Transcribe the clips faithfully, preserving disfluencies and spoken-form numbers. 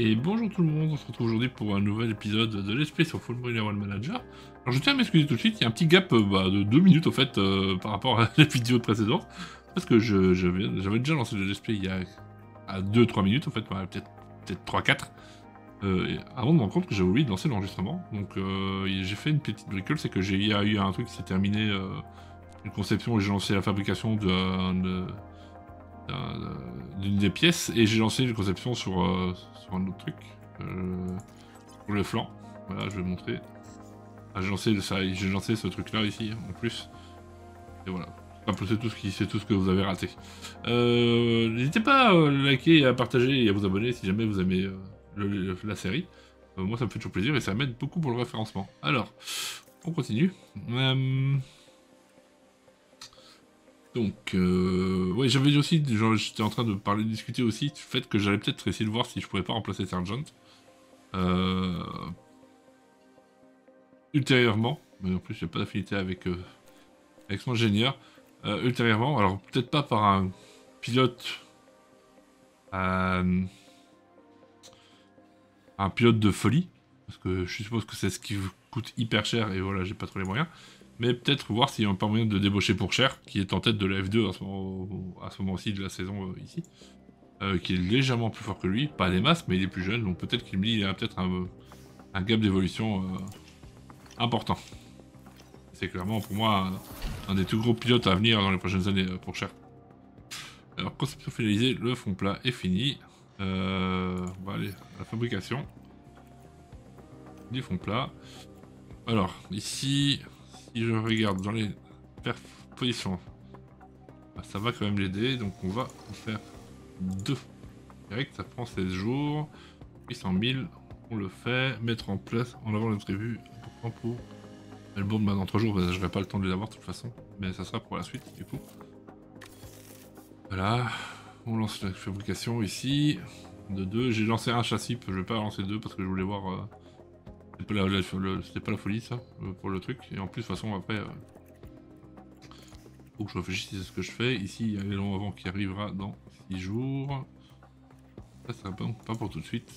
Et bonjour tout le monde, on se retrouve aujourd'hui pour un nouvel épisode de Let's Play sur Football Manager Manager. Alors je tiens à m'excuser tout de suite, il y a un petit gap bah, de deux minutes en fait euh, par rapport à la vidéo précédente. Parce que j'avais déjà lancé le Let's Play il y a deux trois minutes en fait, bah, peut-être peut-être trois quatre. Euh, avant de me rendre compte que j'avais oublié de lancer l'enregistrement. Donc euh, j'ai fait une petite bricole, c'est que j'ai eu un truc qui s'est terminé, euh, une conception, et j'ai lancé la fabrication de... d'une des pièces, et j'ai lancé une conception sur, euh, sur un autre truc, euh, pour le flanc. Voilà, je vais montrer. Ah, j'ai lancé ça, j'ai lancé ce truc là ici en plus, et voilà. Enfin, c'est tout ce qui, c'est tout ce que vous avez raté. Euh, n'hésitez pas à liker, à partager et à vous abonner si jamais vous aimez euh, le, le, la série. Euh, moi, ça me fait toujours plaisir et ça m'aide beaucoup pour le référencement. Alors, on continue. Euh... Donc, euh, ouais, j'avais aussi, j'étais en train de parler, de discuter aussi du fait que j'allais peut-être essayer de voir si je pouvais pas remplacer Sergeant euh, ultérieurement, mais en plus j'ai pas d'affinité avec, euh, avec son ingénieur, euh, ultérieurement, alors peut-être pas par un pilote, euh, un pilote de folie, parce que je suppose que c'est ce qui vous coûte hyper cher et voilà, j'ai pas trop les moyens. Mais peut-être voir s'il n'y a pas moyen de débaucher Pourchaire, qui est en tête de la F deux à ce moment-ci moment de la saison euh, ici, euh, qui est légèrement plus fort que lui, pas des masses, mais il est plus jeune, donc peut-être qu'il me dit qu'il y a peut-être un, un gap d'évolution euh, important. C'est clairement pour moi un, un des tout gros pilotes à venir dans les prochaines années, euh, Pourchaire. Alors, conception finalisée, le fond plat est fini. Euh, on va aller à la fabrication du fond plat. Alors, ici... Si je regarde dans les positions, bah ça va quand même l'aider, donc on va en faire deux. Direct, ça prend seize jours, huit cent mille, on le fait, mettre en place en avant le tribu, important pour Albon bah dans trois jours, bah je n'aurai pas le temps de les avoir de toute façon, mais ça sera pour la suite du coup. Voilà, on lance la fabrication ici, de deux, j'ai lancé un châssis, je vais pas lancer deux parce que je voulais voir... Euh, C'était pas, pas la folie ça, pour le truc, et en plus de toute façon après, euh, faut que je réfléchisse à ce que je fais. Ici il y a l'élan avant qui arrivera dans six jours, ça c'est bon, pas pour tout de suite,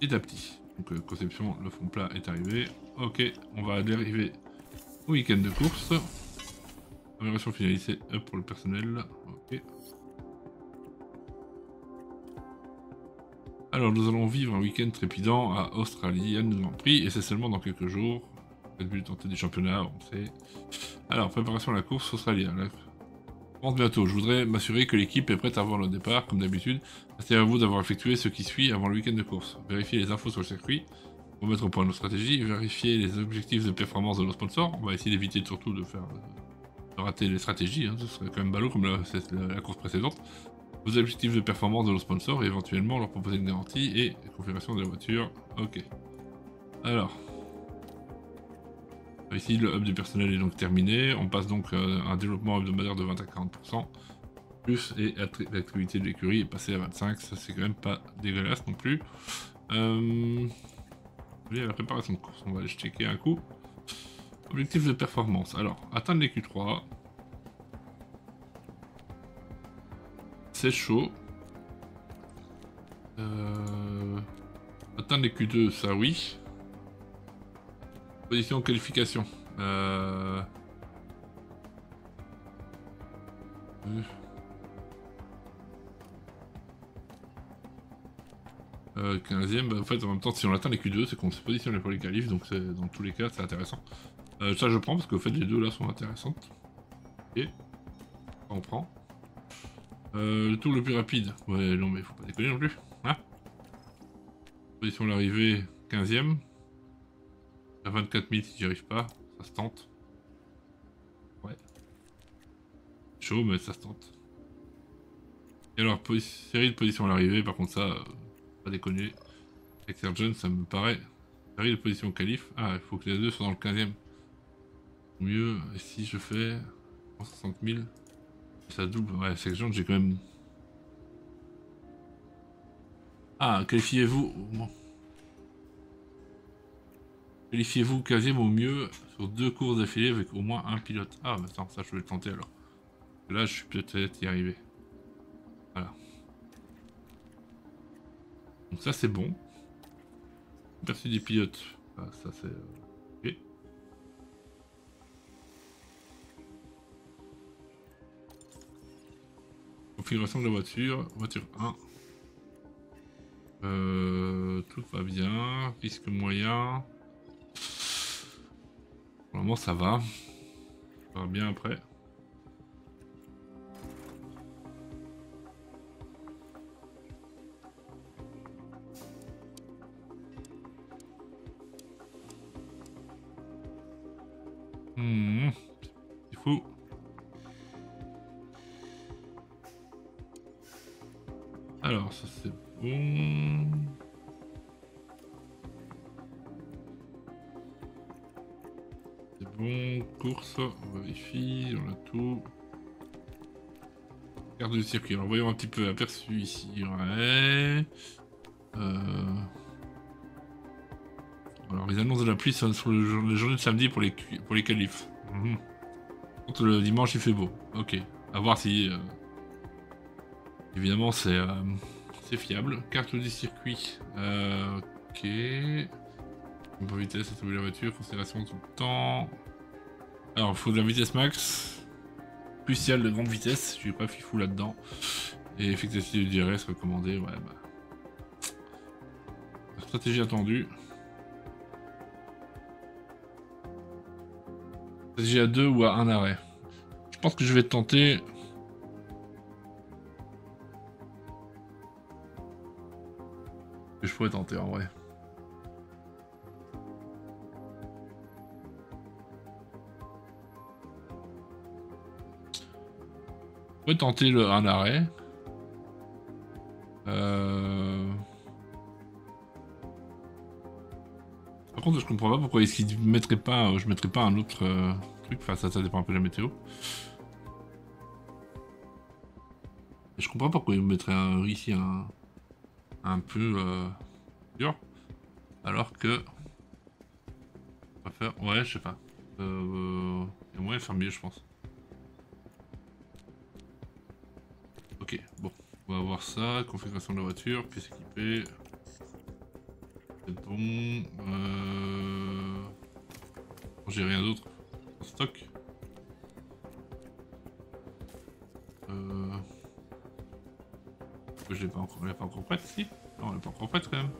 petit à petit. Donc euh, conception, le fond plat est arrivé, ok, on va dériver au week-end de course, amélioration finalisée pour le personnel, ok. Alors nous allons vivre un week-end trépidant à Australie, à nous en prie, et c'est seulement dans quelques jours. Red Bull tenter du championnat, on sait. Alors, préparation à la course australienne. La... Pense bientôt, je voudrais m'assurer que l'équipe est prête avant le départ, comme d'habitude. Assurez-vous d'avoir effectué ce qui suit avant le week-end de course. Vérifiez les infos sur le circuit, remettre au point nos stratégies, vérifier les objectifs de performance de nos sponsors. On va essayer d'éviter surtout de faire de rater les stratégies, hein. Ce serait quand même ballot comme la, la, la course précédente. Vos objectifs de performance de nos sponsors et éventuellement leur proposer une garantie et configuration de la voiture. Ok. Alors. Ici, le hub du personnel est donc terminé. On passe donc à un développement hebdomadaire de vingt à quarante pour cent. Plus, et l'activité de l'écurie est passée à vingt-cinq pour cent. Ça, c'est quand même pas dégueulasse non plus. Euh... Allez, à la préparation de course, on va aller checker un coup. Objectif de performance. Alors, atteindre les Q trois. C'est chaud. Euh... Atteindre les Q deux, ça oui. Position qualification. Euh... Euh, quinzième, bah, en fait en même temps si on atteint les Q deux c'est qu'on se positionne pour les qualifs, donc dans tous les cas c'est intéressant. Euh, ça je prends parce que en fait les deux là sont intéressantes. Et on prend. Euh, le tour le plus rapide, ouais non mais faut pas déconner non plus, hein. Position de l'arrivée, quinzième. À vingt-quatre mille si j'y arrive pas, ça se tente. Ouais. Chaud mais ça se tente. Et alors, série de positions à l'arrivée, par contre ça, euh, pas déconner. Avec Sergeant ça me paraît. Série de positions qualif, ah il faut que les deux soient dans le quinzième. Mieux, et si je fais cent soixante mille. Ça double, ouais, c'est que j'ai quand même... Ah, qualifiez-vous au moins. Qualifiez-vous quinzième au mieux sur deux courses d'affilée avec au moins un pilote. Ah, bah attends, ça je vais le tenter alors. Là, je suis peut-être y arrivé. Voilà. Donc ça c'est bon. Merci des pilotes. Ah, ça c'est... Okay. Configuration de la voiture. Voiture un. Euh, tout va bien. Risque moyen. Pour le moment ça va. Ça va bien après. Mmh, c'est fou. Alors ça c'est bon. C'est bon, course, on vérifie, on a tout. Carte du circuit, alors voyons un petit peu aperçu ici. Ouais. Euh... Alors, les annonces de la pluie sont sur le jour, les journées de samedi pour les, pour les qualifs. Mmh. Contre le dimanche, il fait beau. Ok. À voir si... Euh... Évidemment, c'est... Euh... C'est fiable. Carte du circuit. Euh... Ok. Pour vitesse, c'est la voiture. Considération tout le temps. Alors, il faut de la vitesse max. Crucial de grande vitesse. Je suis pas fifou là-dedans. Et effectivité du D R S recommandée. Ouais, bah... La stratégie attendue. À deux ou à un arrêt. Je pense que je vais tenter. Je pourrais tenter en vrai. Je pourrais tenter le un arrêt. Euh... Par contre, je comprends pas pourquoi est-ce qu'il mettrait pas, je mettrais pas un autre euh, truc. Enfin, ça, ça dépend un peu de la météo. Et je comprends pas pourquoi il mettrait un, ici un, un peu euh, dur, alors que on va faire, ouais, je sais pas. Euh, il y a moyen de faire mieux, je pense. Ok, bon, on va voir ça. Configuration de la voiture, pièce équipée. Bon, euh... j'ai rien d'autre en stock. Euh... Je l'ai pas encore, elle est pas encore prête, si. Non, elle est pas encore prête quand même.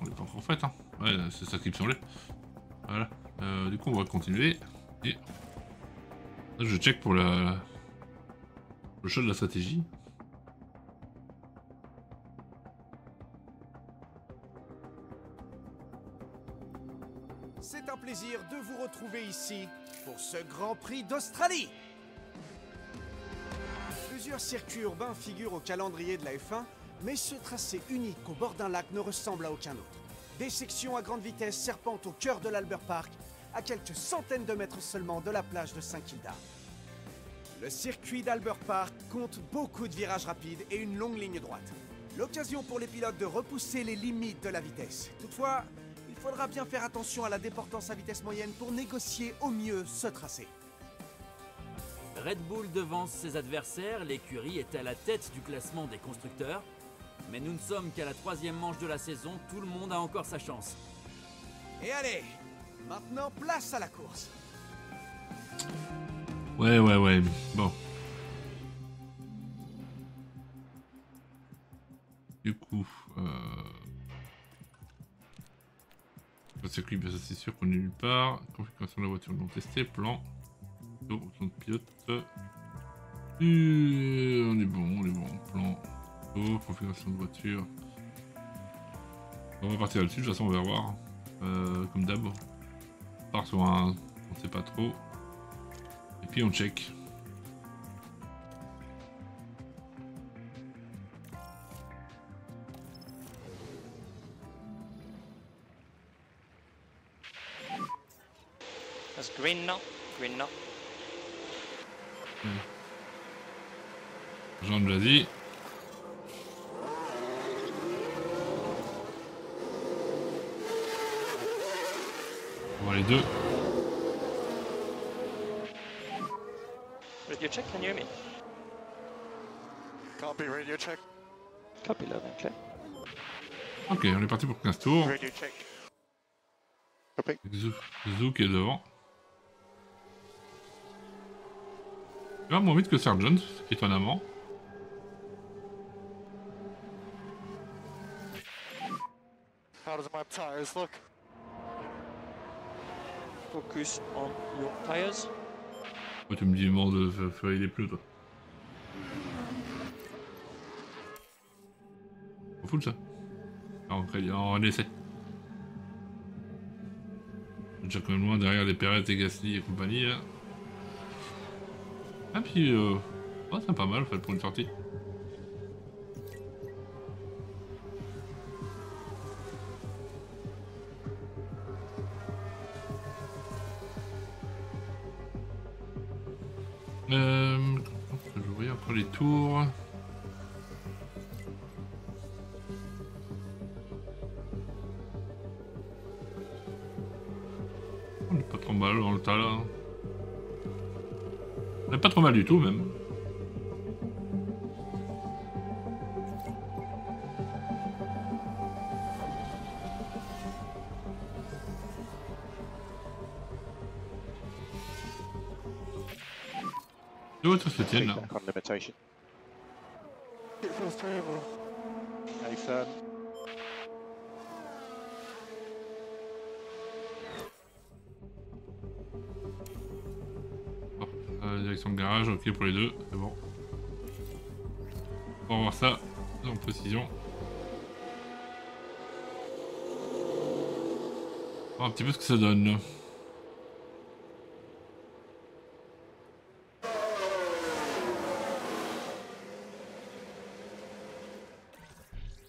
On n'est pas encore prête, hein. Ouais, c'est ça qui me semblait. Voilà. Euh, du coup, on va continuer. Et là, je check pour la... le choix de la stratégie. De vous retrouver ici pour ce Grand Prix d'Australie. Plusieurs circuits urbains figurent au calendrier de la F un, mais ce tracé unique au bord d'un lac ne ressemble à aucun autre. Des sections à grande vitesse serpentent au cœur de l'Albert Park, à quelques centaines de mètres seulement de la plage de Saint-Kilda. Le circuit d'Albert Park compte beaucoup de virages rapides et une longue ligne droite. L'occasion pour les pilotes de repousser les limites de la vitesse. Toutefois, il faudra bien faire attention à la déportance à vitesse moyenne pour négocier au mieux ce tracé. Red Bull devance ses adversaires, l'écurie est à la tête du classement des constructeurs. Mais nous ne sommes qu'à la troisième manche de la saison, tout le monde a encore sa chance. Et allez, maintenant place à la course. Ouais, ouais, ouais, bon. Du coup... Euh... Le circuit, bien ça c'est sûr qu'on est nulle part. Configuration de la voiture non testée, plan, donc option de pilote. Et on est bon, on est bon. Plan, oh, configuration de voiture. On va partir là-dessus, de toute façon on va voir. Euh, comme d'hab, on part sur un, on sait pas trop. Et puis on check. Green now, green now. Jean de l'Asie. On voit les deux. Radio check, can you hear me? Copy, radio check. Ok, on est parti pour quinze tours. Zou qui est devant. Il va moins vite que Sergeant, étonnamment. Focus on your tires. Oh, tu me dis bon de faire les plus toi. On fout ça. En, en essai. Déjà quand même loin derrière les Perez et Gasly et compagnie. Là. Ah puis euh... oh, c'est pas mal en fait pour une sortie. Euh... Je vais ouvrir après les tours. On est pas trop mal dans le tas là. On est pas trop mal du tout même. D'autres se tiennent là. Direction de garage, ok pour les deux, c'est bon. On va voir ça en précision. On va voir un petit peu ce que ça donne.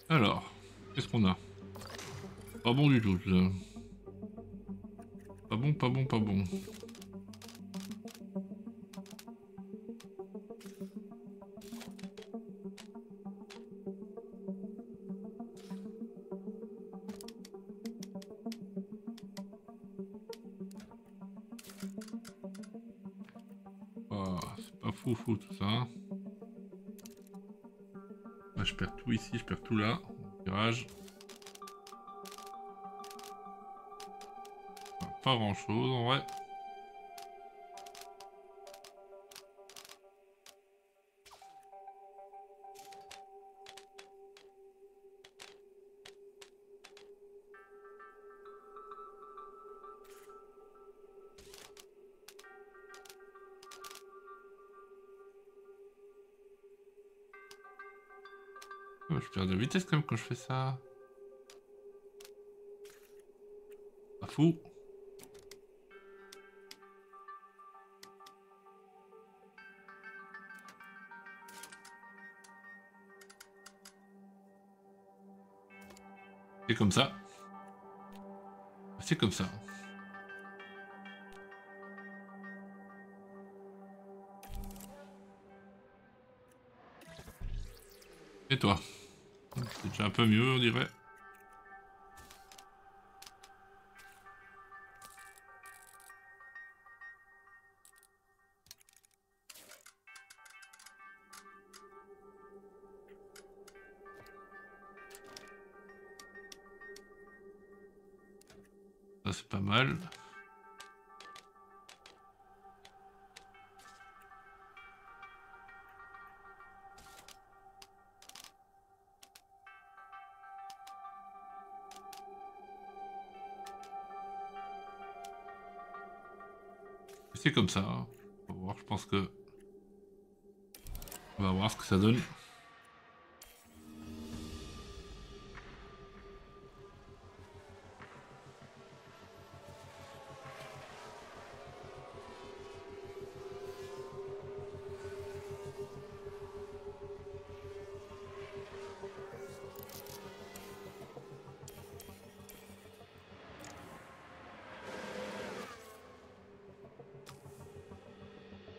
Alors, qu'est-ce qu'on a? Pas bon du tout. Pas bon, pas bon, pas bon. Fou tout ça. Moi, je perds tout ici, je perds tout là. Garage. Pas grand chose en vrai. Je perds de vitesse quand même quand je fais ça. Pas fou. C'est comme ça. C'est comme ça. Et toi? C'est déjà un peu mieux, on dirait. Ça, c'est pas mal. C'est comme ça, hein. On va voir, je pense que... On va voir ce que ça donne.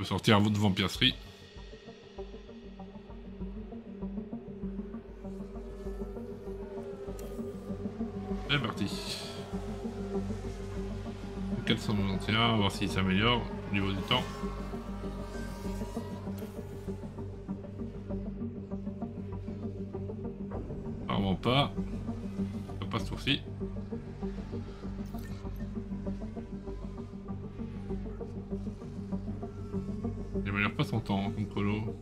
Sortir devant Piastri. C'est parti. quatre cent quatre-vingt-un, on va voir s'il s'améliore au niveau du temps. Apparemment pas. Ça passe ce tour-ci. Il m'énerve pas son temps hein, contre l'eau.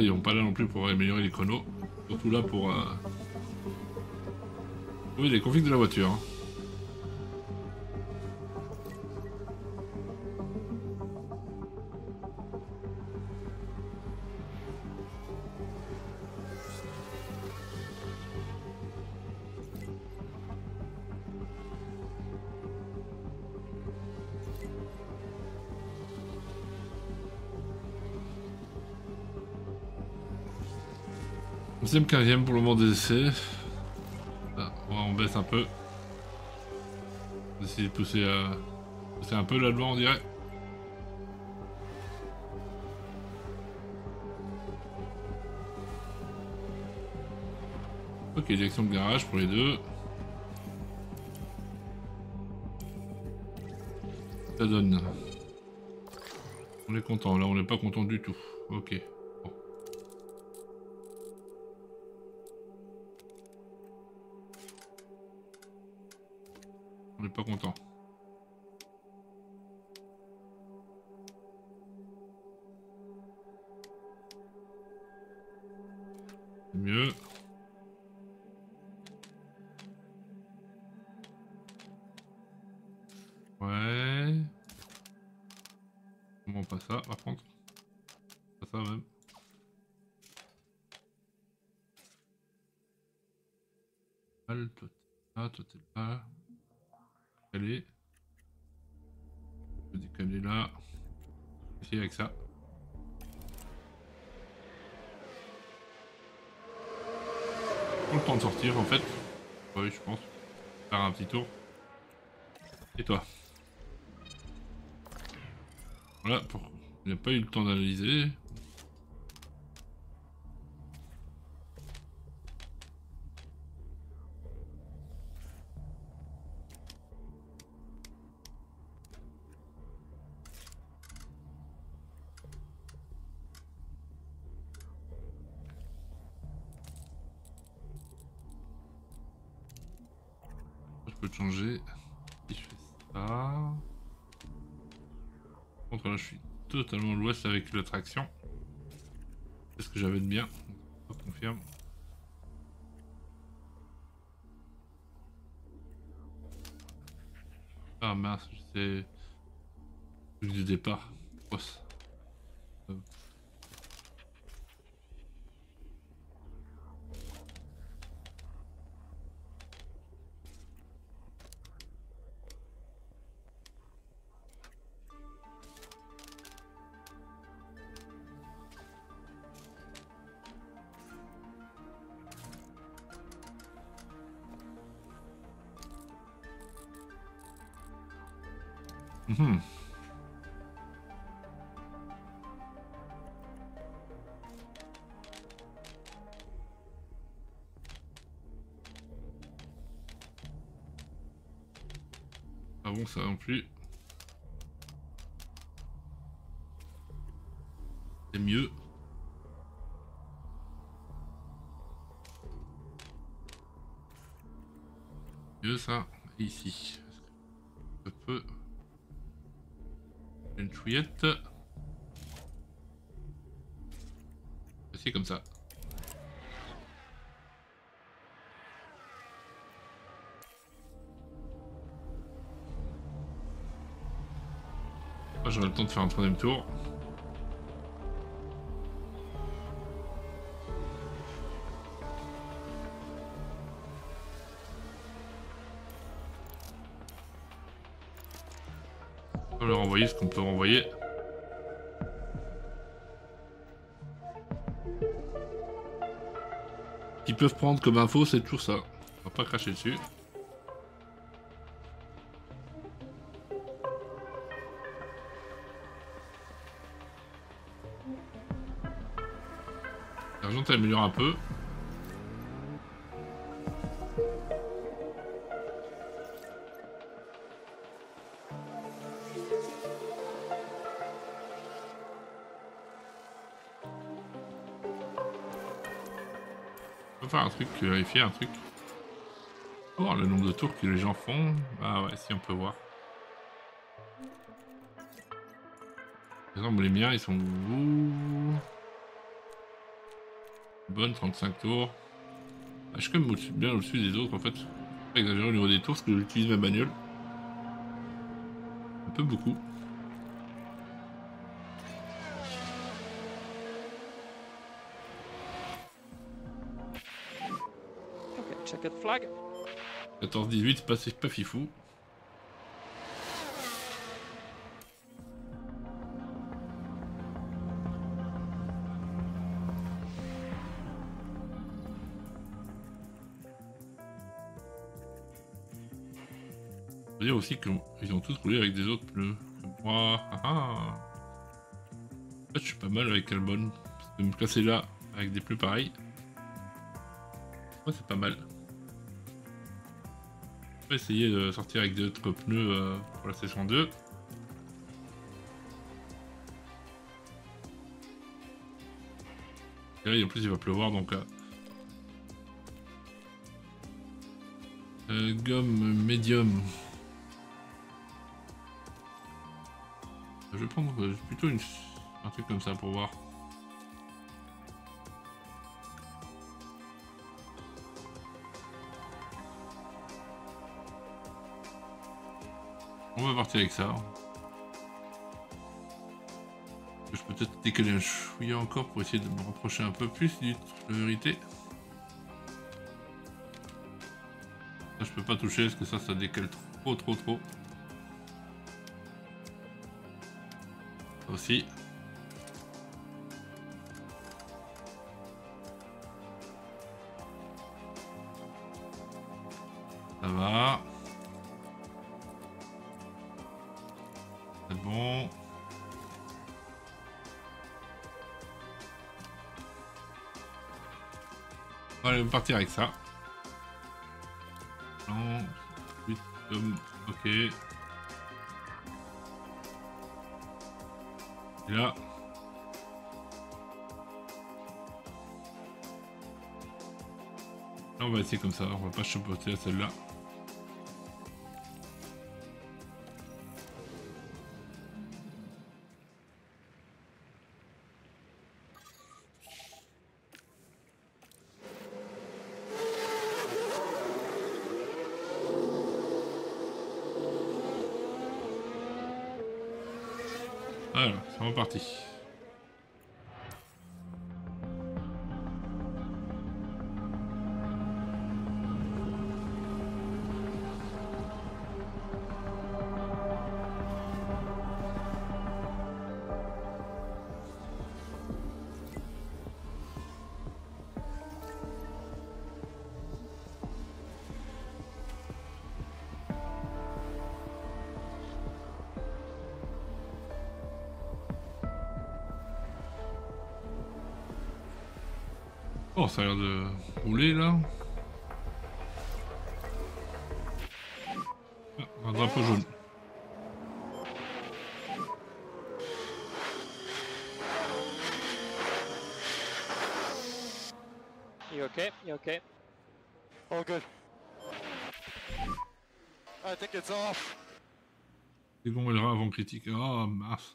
Ils vont pas là non plus pour améliorer les chronos, surtout là pour euh... oui, les configs de la voiture. quinzième pour le moment des essais. Ah, on baisse un peu. On va essayer de pousser, euh, pousser un peu là-dedans, on dirait. Ok, direction de garage pour les deux. Ça donne. On est content, là on n'est pas content du tout. Ok. On n'est pas content. C'est mieux. Ouais. Comment pas ça par contre? Pas ça même. Mal, toi t'es là, toi t'es là. Décaler. Je vais décaler là. Essayer avec ça. Pour le temps de sortir en fait. Oui, je pense. Faire un petit tour. Et toi? Voilà, pour... il n'a pas eu le temps d'analyser. Totalement l'ouest avec la traction. C'est ce que j'avais de bien. On confirme. Ah mince, c'est du départ. Grosse. Hmm. Ah bon, ça non plus. C'est mieux. Mieux ça. Et ici. Ça peut. Une chouillette. C'est comme ça. Moi j'aurai le temps de faire un troisième tour. Ce qu'on peut renvoyer. Ils peuvent prendre comme info, c'est toujours ça. On va pas cracher dessus. L'argent améliore un peu. peut faire un truc, vérifier un truc. Oh, le nombre de tours que les gens font. Ah ouais, si on peut voir. Par exemple, les miens, ils sont... Bonne, trente-cinq tours. Ah, je suis quand même au-dessus, bien au-dessus des autres en fait. Pas exagéré au niveau des tours parce que j'utilise ma bagnole. Un peu beaucoup. quatorze dix-huit, c'est pas, pas fifou. Je veux dire aussi qu'ils ont tous roulé avec des autres bleus. Moi, ah ah. En fait, je suis pas mal avec Albon. Parce que me casser là avec des bleus pareils. Moi, c'est pas mal. Je vais essayer de sortir avec d'autres pneus pour la session deux. Et là, en plus, il va pleuvoir donc. Euh, gomme médium. Je vais prendre plutôt une... un truc comme ça pour voir. On va partir avec ça. Je peux peut-être décaler un chouïa encore pour essayer de me rapprocher un peu plus du truc de vérité. Ça, je peux pas toucher parce que ça, ça décale trop, trop, trop. Ça aussi. Ça va. C'est bon. On va partir avec ça. Non. Ok. Et là. Là, on va essayer comme ça. On va pas chapeauter à celle-là. Voilà, c'est reparti. Oh, ça a l'air de rouler là. Ah, un drapeau jaune. You okay? You okay? All good. I think it's off. C'est bon, elle ira avant critique. Oh, mince.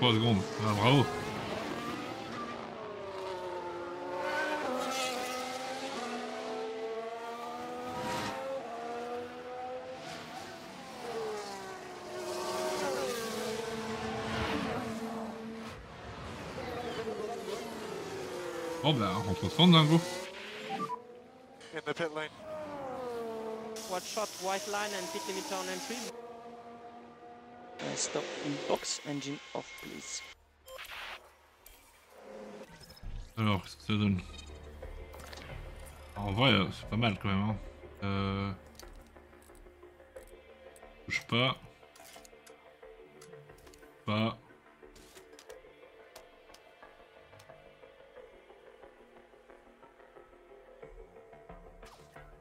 trois secondes, ah, bravo. Bon bah on se retourne d'un coup. In the pit lane. What shot, white line and pit limiter on entry. Stop in box, engine off please. Alors, qu'est-ce que ça donne? En vrai, c'est pas mal quand même. Hein. Euh... Touche pas. Pas.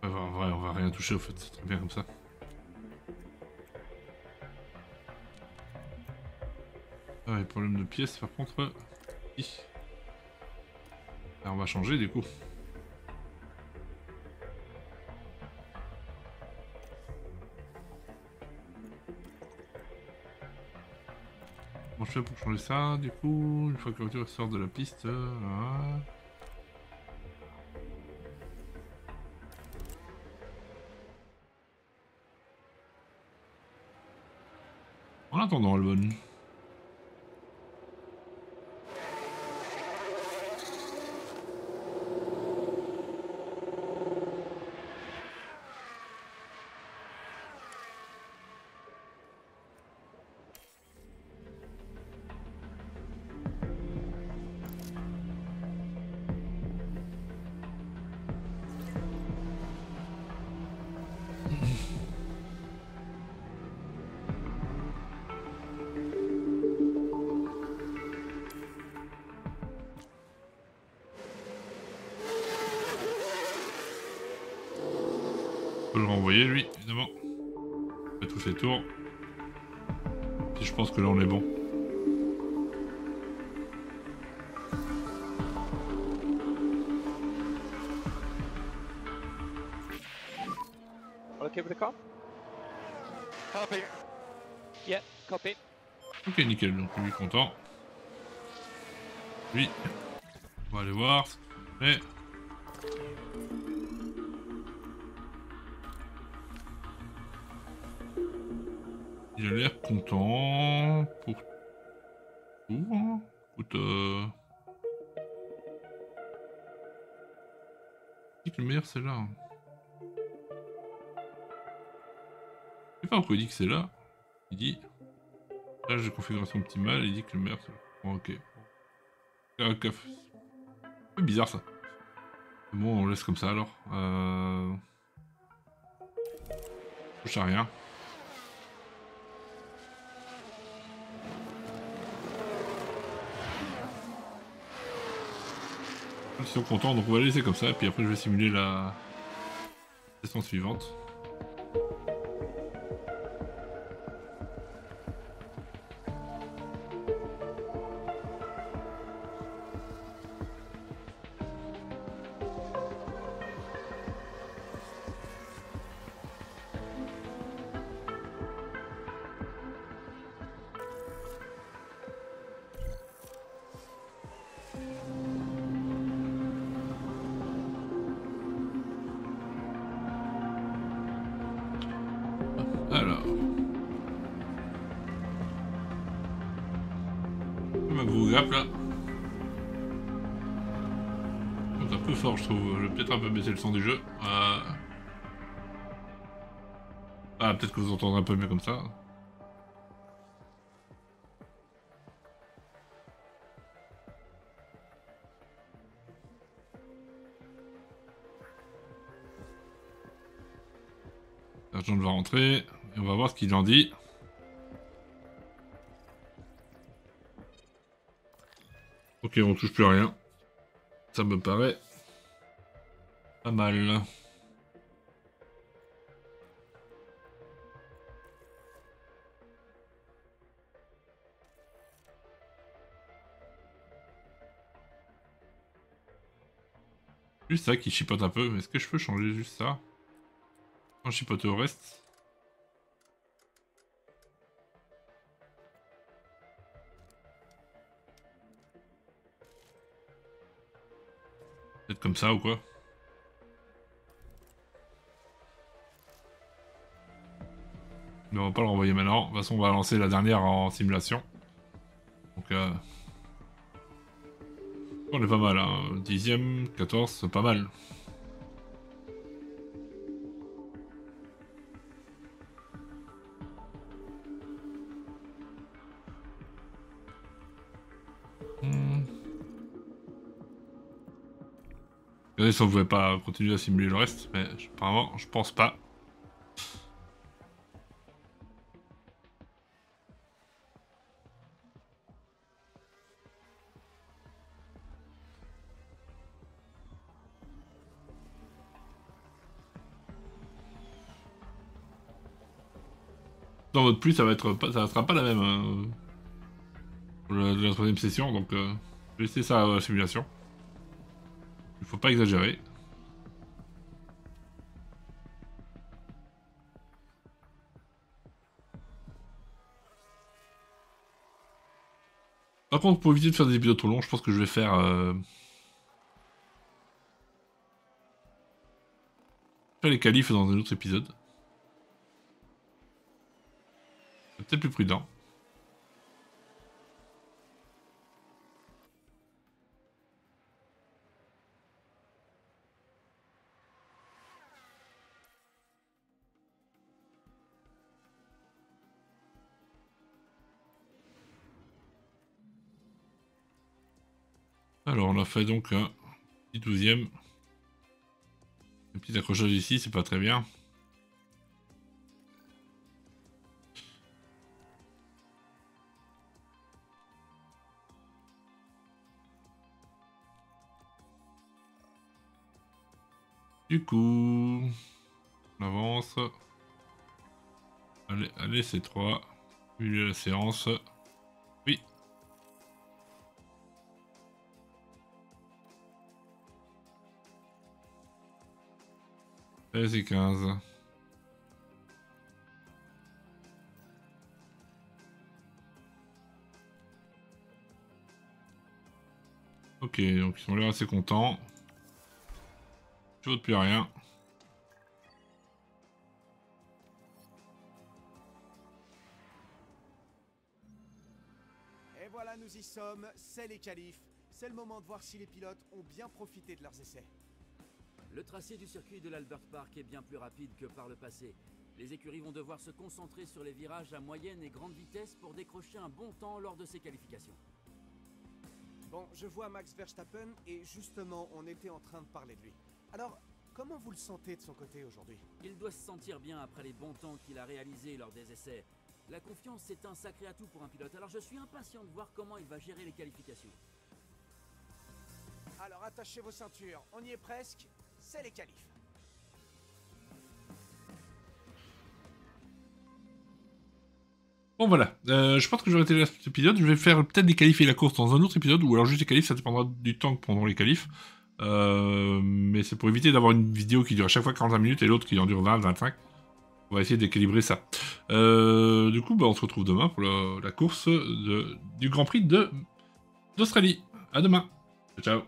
Enfin, en vrai, on va rien toucher au fait, c'est très bien comme ça. Ah ouais, problème de pièces par contre. Alors on va changer du coup. Comment je fais pour changer ça du coup? Une fois que la voiture sort de la piste. Là. En attendant Albon. Envoyer lui évidemment, il fait tous ses tours et je pense que là on est bon. Ok, with the car? Copy. Yeah, copy. Ok, nickel, donc lui content. Lui, on va aller voir ce qu'il fait. Il a l'air content pour tout, hein. Écoute, euh... je dis que le meilleur c'est là. Je sais pas pourquoi il dit que c'est là. Il dit, là j'ai configuré son petit mal, il dit que le meilleur c'est là. Bon, ok. C'est peu bizarre ça. Bon, on laisse comme ça alors. Euh... Je touche à rien. Ils sont contents, donc on va les laisser comme ça et puis après je vais simuler la session suivante. Le son du jeu. Euh... Ah, peut-être que vous entendrez un peu mieux comme ça. Sergeant va rentrer et on va voir ce qu'il en dit. Ok, on touche plus à rien. Ça me paraît pas mal. Juste ça qui chipote un peu, mais est-ce que je peux changer juste ça? Quand chipote au reste. Peut-être comme ça ou quoi? Mais on va pas le renvoyer maintenant. De toute façon, on va lancer la dernière en simulation. Donc, euh... on est pas mal. Hein. Dixième, quatorze, c'est pas mal. Hmm. Regardez si on pouvait pas continuer à simuler le reste, mais apparemment, je pense pas. Dans votre pluie, ça va être, ça sera pas la même. Hein. de la troisième session, donc euh, je vais laisser ça à la simulation. Il faut pas exagérer. Par contre, pour éviter de faire des épisodes trop longs, je pense que je vais faire... Euh... faire les qualifs dans un autre épisode. C'est peut-être plus prudent. Alors on a fait donc un petit douzième. Un petit accrochage ici, c'est pas très bien. Du coup, on avance. Allez, allez, c'est trois. Milieu de la séance. Oui. treize et quinze. Ok, donc ils sont là assez contents. Je ne vote plus à rien. Et voilà, nous y sommes. C'est les qualifs. C'est le moment de voir si les pilotes ont bien profité de leurs essais. Le tracé du circuit de l'Albert Park est bien plus rapide que par le passé. Les écuries vont devoir se concentrer sur les virages à moyenne et grande vitesse pour décrocher un bon temps lors de ces qualifications. Bon, je vois Max Verstappen et justement, on était en train de parler de lui. Alors, comment vous le sentez de son côté aujourd'hui? Il doit se sentir bien après les bons temps qu'il a réalisés lors des essais. La confiance, c'est un sacré atout pour un pilote, alors je suis impatient de voir comment il va gérer les qualifications. Alors, attachez vos ceintures, on y est presque. C'est les qualifs. Bon voilà, euh, je pense que je vais arrêter cet épisode. Je vais faire peut-être des qualifs et la course dans un autre épisode, ou alors juste les qualifs, ça dépendra du temps que prendront les qualifs. Euh, mais c'est pour éviter d'avoir une vidéo qui dure à chaque fois quarante-cinq minutes et l'autre qui en dure vingt à vingt-cinq. On va essayer d'équilibrer ça. Euh, du coup, bah, on se retrouve demain pour la, la course de, du Grand Prix d'Australie. À demain. Ciao.